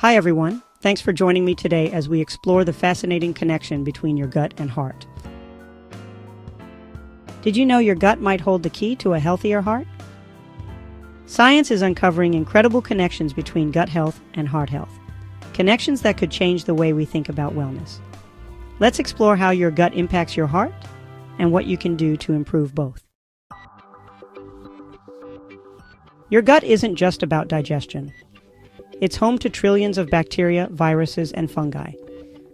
Hi, everyone. Thanks for joining me today as we explore the fascinating connection between your gut and heart. Did you know your gut might hold the key to a healthier heart? Science is uncovering incredible connections between gut health and heart health, connections that could change the way we think about wellness. Let's explore how your gut impacts your heart and what you can do to improve both. Your gut isn't just about digestion. It's home to trillions of bacteria, viruses, and fungi,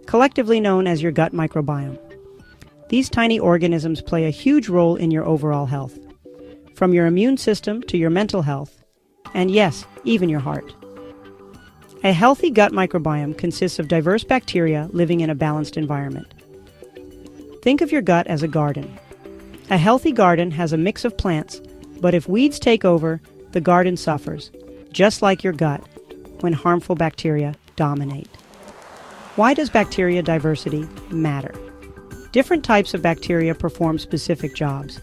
collectively known as your gut microbiome. These tiny organisms play a huge role in your overall health, from your immune system to your mental health, and yes, even your heart. A healthy gut microbiome consists of diverse bacteria living in a balanced environment. Think of your gut as a garden. A healthy garden has a mix of plants, but if weeds take over, the garden suffers, just like your gut, when harmful bacteria dominate. Why does bacteria diversity matter? Different types of bacteria perform specific jobs.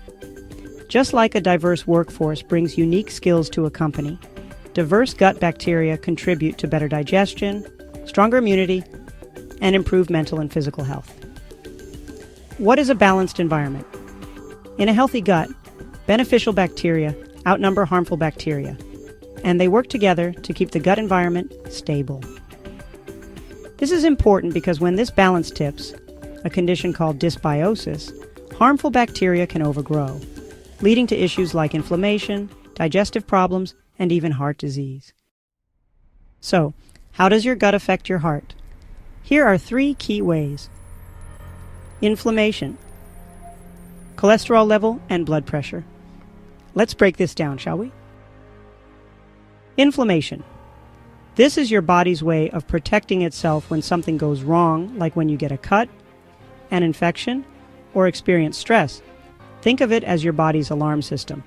Just like a diverse workforce brings unique skills to a company, diverse gut bacteria contribute to better digestion, stronger immunity, and improved mental and physical health. What is a balanced environment? In a healthy gut, beneficial bacteria outnumber harmful bacteria, and they work together to keep the gut environment stable. This is important because when this balance tips, a condition called dysbiosis, harmful bacteria can overgrow, leading to issues like inflammation, digestive problems, and even heart disease. So, how does your gut affect your heart? Here are three key ways: inflammation, cholesterol level, and blood pressure. Let's break this down, shall we? Inflammation. This is your body's way of protecting itself when something goes wrong, like when you get a cut, an infection, or experience stress. Think of it as your body's alarm system.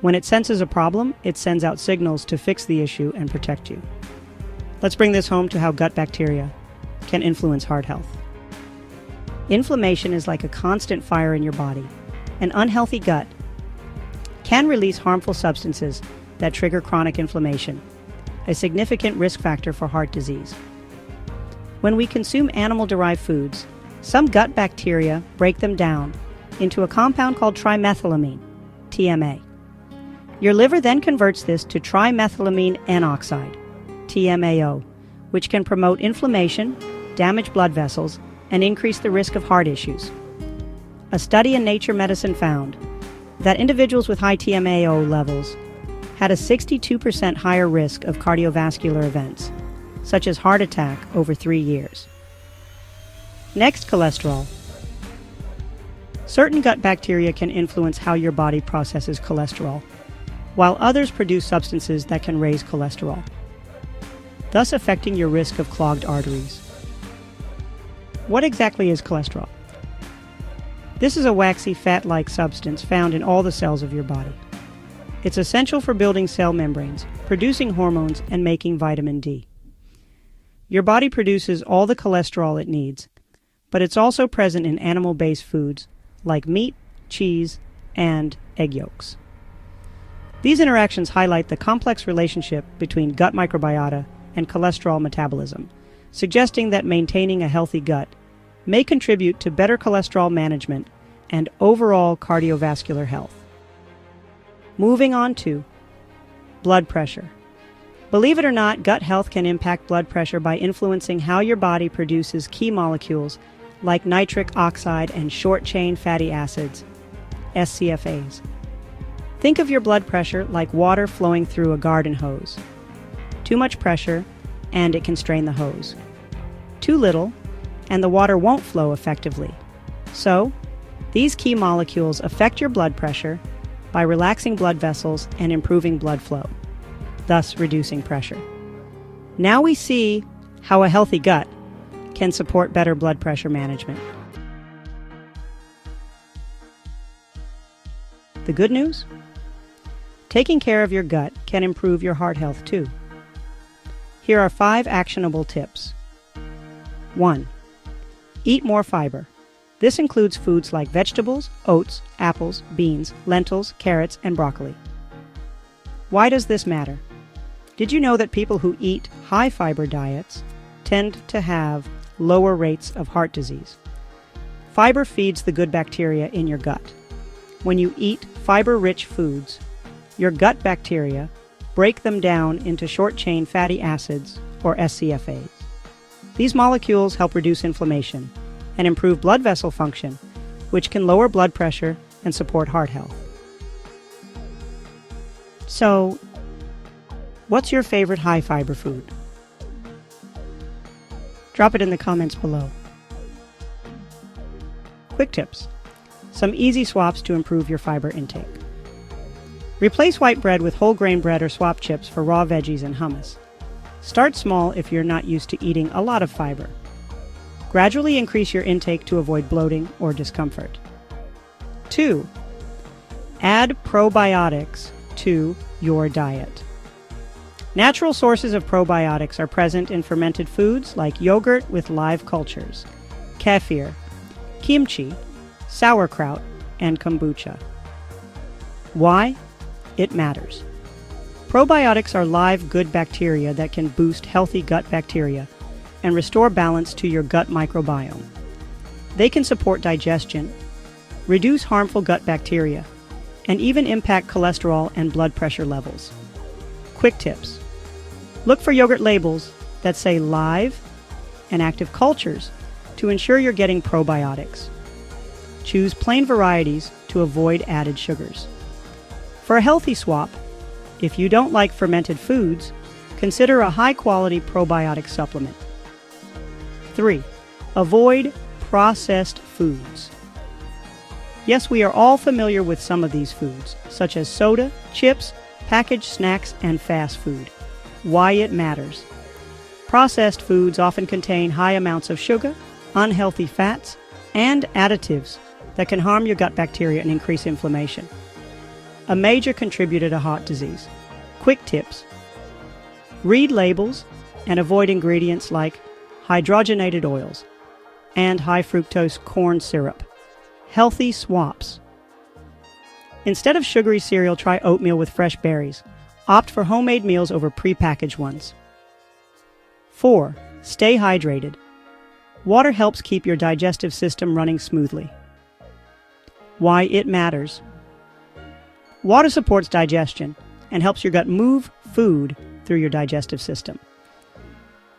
When it senses a problem, it sends out signals to fix the issue and protect you. Let's bring this home to how gut bacteria can influence heart health. Inflammation is like a constant fire in your body. An unhealthy gut can release harmful substances that trigger chronic inflammation, a significant risk factor for heart disease. When we consume animal-derived foods, some gut bacteria break them down into a compound called trimethylamine, TMA. Your liver then converts this to trimethylamine N oxide, TMAO, which can promote inflammation, damage blood vessels, and increase the risk of heart issues. A study in Nature Medicine found that individuals with high TMAO levels had a 62% higher risk of cardiovascular events, such as heart attack, over 3 years. Next, cholesterol. Certain gut bacteria can influence how your body processes cholesterol, while others produce substances that can raise cholesterol, thus affecting your risk of clogged arteries. What exactly is cholesterol? This is a waxy, fat-like substance found in all the cells of your body. It's essential for building cell membranes, producing hormones, and making vitamin D. Your body produces all the cholesterol it needs, but it's also present in animal-based foods like meat, cheese, and egg yolks. These interactions highlight the complex relationship between gut microbiota and cholesterol metabolism, suggesting that maintaining a healthy gut may contribute to better cholesterol management and overall cardiovascular health. Moving on to blood pressure. Believe it or not, gut health can impact blood pressure by influencing how your body produces key molecules like nitric oxide and short-chain fatty acids, SCFAs. Think of your blood pressure like water flowing through a garden hose. Too much pressure, and it can strain the hose. Too little, and the water won't flow effectively. So, these key molecules affect your blood pressure by relaxing blood vessels and improving blood flow, thus reducing pressure. Now we see how a healthy gut can support better blood pressure management. The good news? Taking care of your gut can improve your heart health too. Here are 5 actionable tips. 1. Eat more fiber. This includes foods like vegetables, oats, apples, beans, lentils, carrots, and broccoli. Why does this matter? Did you know that people who eat high-fiber diets tend to have lower rates of heart disease. Fiber feeds the good bacteria in your gut. When you eat fiber-rich foods, your gut bacteria break them down into short-chain fatty acids, or SCFAs. These molecules help reduce inflammation and improve blood vessel function, which can lower blood pressure and support heart health. So, what's your favorite high-fiber food? Drop it in the comments below. Quick tips. Some easy swaps to improve your fiber intake. Replace white bread with whole grain bread or swap chips for raw veggies and hummus. Start small if you're not used to eating a lot of fiber. Gradually increase your intake to avoid bloating or discomfort. 2. Add probiotics to your diet. Natural sources of probiotics are present in fermented foods like yogurt with live cultures, kefir, kimchi, sauerkraut, and kombucha. Why? It matters. Probiotics are live good bacteria that can boost healthy gut bacteria and restore balance to your gut microbiome. They can support digestion, reduce harmful gut bacteria, and even impact cholesterol and blood pressure levels. Quick tips. Look for yogurt labels that say live and active cultures to ensure you're getting probiotics. Choose plain varieties to avoid added sugars. For a healthy swap, if you don't like fermented foods, consider a high-quality probiotic supplement. 3. Avoid processed foods. Yes, we are all familiar with some of these foods, such as soda, chips, packaged snacks, and fast food. Why it matters. Processed foods often contain high amounts of sugar, unhealthy fats, and additives that can harm your gut bacteria and increase inflammation, a major contributor to heart disease. Quick tips. Read labels and avoid ingredients like hydrogenated oils and high fructose corn syrup. Healthy swaps. Instead of sugary cereal, try oatmeal with fresh berries. Opt for homemade meals over prepackaged ones. 4. Stay hydrated. Water helps keep your digestive system running smoothly. Why it matters. Water supports digestion and helps your gut move food through your digestive system.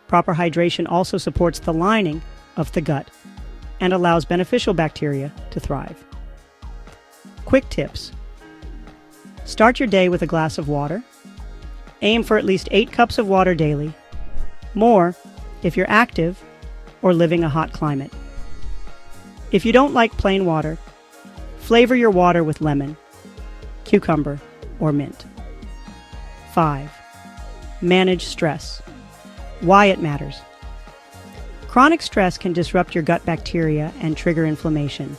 Proper hydration also supports the lining of the gut and allows beneficial bacteria to thrive. Quick tips. Start your day with a glass of water. Aim for at least 8 cups of water daily, more if you're active or living a hot climate. If you don't like plain water, flavor your water with lemon, cucumber, or mint. 5. Manage stress. Why it matters. Chronic stress can disrupt your gut bacteria and trigger inflammation,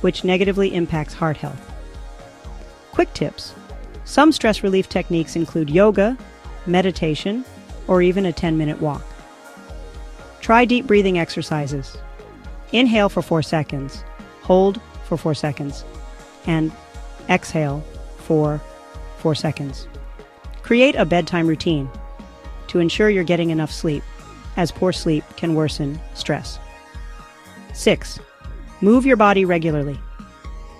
which negatively impacts heart health. Quick tips. Some stress relief techniques include yoga, meditation, or even a 10-minute walk. Try deep breathing exercises. Inhale for 4 seconds, hold for 4 seconds, and exhale for 4 seconds. Create a bedtime routine to ensure you're getting enough sleep, as poor sleep can worsen stress. 6. Move your body regularly.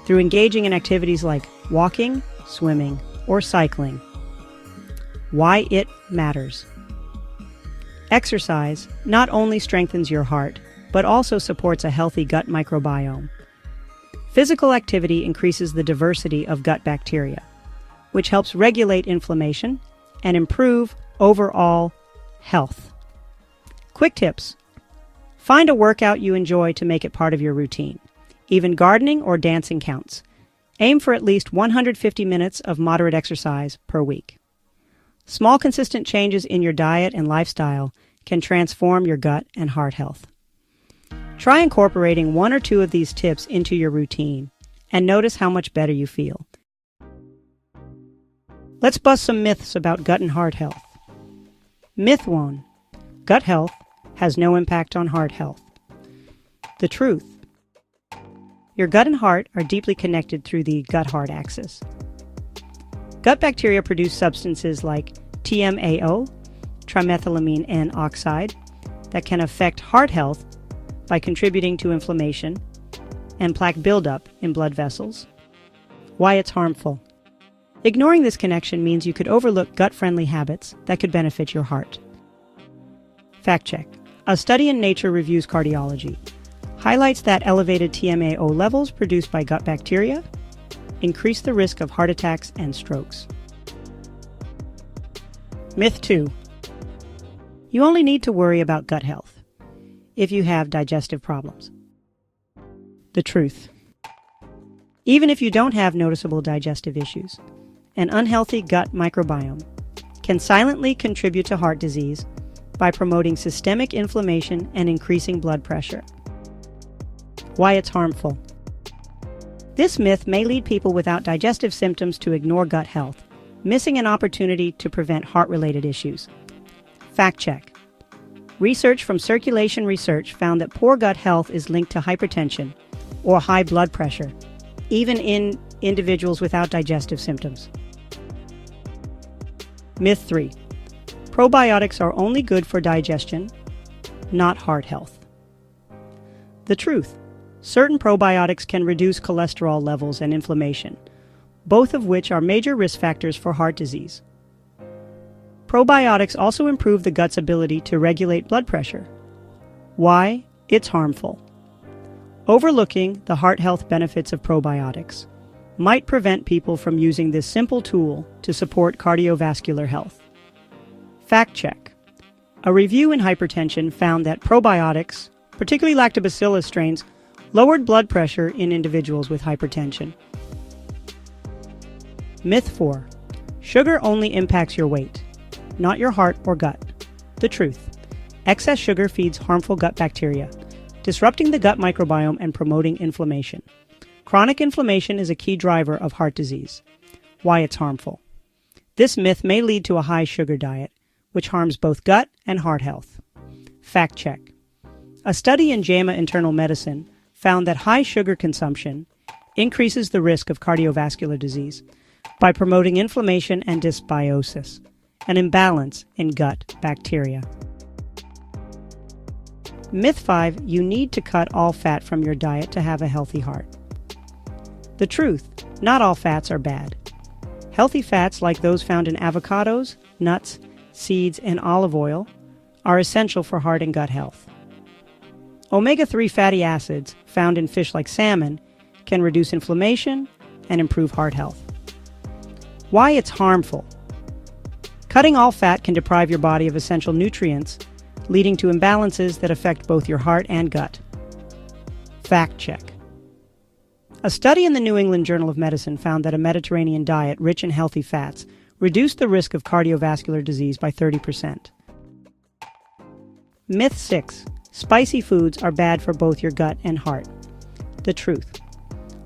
Through engaging in activities like walking, swimming, or cycling. Why it matters. Exercise not only strengthens your heart, but also supports a healthy gut microbiome. Physical activity increases the diversity of gut bacteria, which helps regulate inflammation and improve overall health. Quick tips. Find a workout you enjoy to make it part of your routine. Even gardening or dancing counts. Aim for at least 150 minutes of moderate exercise per week. Small, consistent changes in your diet and lifestyle can transform your gut and heart health. Try incorporating 1 or 2 of these tips into your routine and notice how much better you feel. Let's bust some myths about gut and heart health. Myth 1. Gut health has no impact on heart health. The truth. Your gut and heart are deeply connected through the gut-heart axis. Gut bacteria produce substances like TMAO trimethylamine N oxide that can affect heart health by contributing to inflammation and plaque buildup in blood vessels. Why it's harmful. Ignoring this connection means you could overlook gut-friendly habits that could benefit your heart. Fact check. A study in Nature Reviews Cardiology highlights that elevated TMAO levels produced by gut bacteria increase the risk of heart attacks and strokes. Myth 2. You only need to worry about gut health if you have digestive problems. The truth. Even if you don't have noticeable digestive issues, an unhealthy gut microbiome can silently contribute to heart disease by promoting systemic inflammation and increasing blood pressure. Why it's harmful. This myth may lead people without digestive symptoms to ignore gut health, missing an opportunity to prevent heart-related issues. Fact check. Research from Circulation Research found that poor gut health is linked to hypertension or high blood pressure, even in individuals without digestive symptoms. Myth 3. Probiotics are only good for digestion, not heart health. The truth. Certain probiotics can reduce cholesterol levels and inflammation, both of which are major risk factors for heart disease. Probiotics also improve the gut's ability to regulate blood pressure. Why it's harmful. Overlooking the heart health benefits of probiotics might prevent people from using this simple tool to support cardiovascular health. Fact check. A review in hypertension found that probiotics, particularly lactobacillus strains, lowered blood pressure in individuals with hypertension. Myth 4. Sugar only impacts your weight, not your heart or gut. The truth. Excess sugar feeds harmful gut bacteria, disrupting the gut microbiome and promoting inflammation. Chronic inflammation is a key driver of heart disease. Why it's harmful. This myth may lead to a high sugar diet, which harms both gut and heart health. Fact check. A study in JAMA Internal Medicine found that high sugar consumption increases the risk of cardiovascular disease by promoting inflammation and dysbiosis, an imbalance in gut bacteria. Myth 5. You need to cut all fat from your diet to have a healthy heart. The truth. Not all fats are bad. Healthy fats, like those found in avocados, nuts, seeds, and olive oil, are essential for heart and gut health. Omega-3 fatty acids, found in fish like salmon, can reduce inflammation and improve heart health. Why it's harmful. Cutting all fat can deprive your body of essential nutrients, leading to imbalances that affect both your heart and gut. Fact check. A study in the New England Journal of Medicine found that a Mediterranean diet rich in healthy fats reduced the risk of cardiovascular disease by 30%. Myth 6. Spicy foods are bad for both your gut and heart. The truth.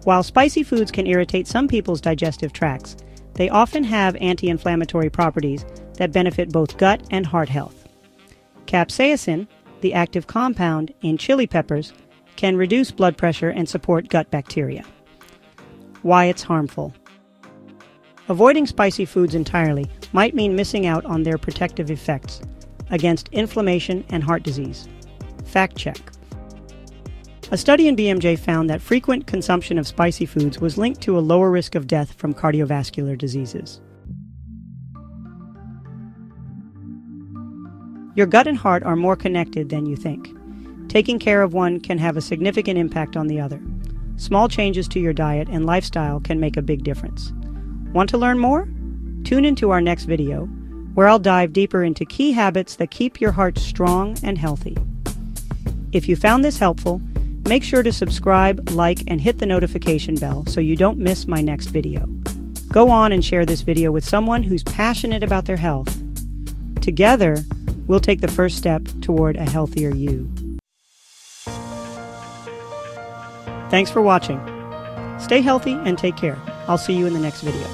While spicy foods can irritate some people's digestive tracts, they often have anti-inflammatory properties that benefit both gut and heart health. Capsaicin, the active compound in chili peppers, can reduce blood pressure and support gut bacteria. Why it's harmful. Avoiding spicy foods entirely might mean missing out on their protective effects against inflammation and heart disease. Fact check. A study in BMJ found that frequent consumption of spicy foods was linked to a lower risk of death from cardiovascular diseases. Your gut and heart are more connected than you think. Taking care of one can have a significant impact on the other. Small changes to your diet and lifestyle can make a big difference. Want to learn more? Tune into our next video, where I'll dive deeper into key habits that keep your heart strong and healthy. If you found this helpful, make sure to subscribe, like, and hit the notification bell so you don't miss my next video. Go on and share this video with someone who's passionate about their health. Together, we'll take the first step toward a healthier you. Thanks for watching. Stay healthy and take care. I'll see you in the next video.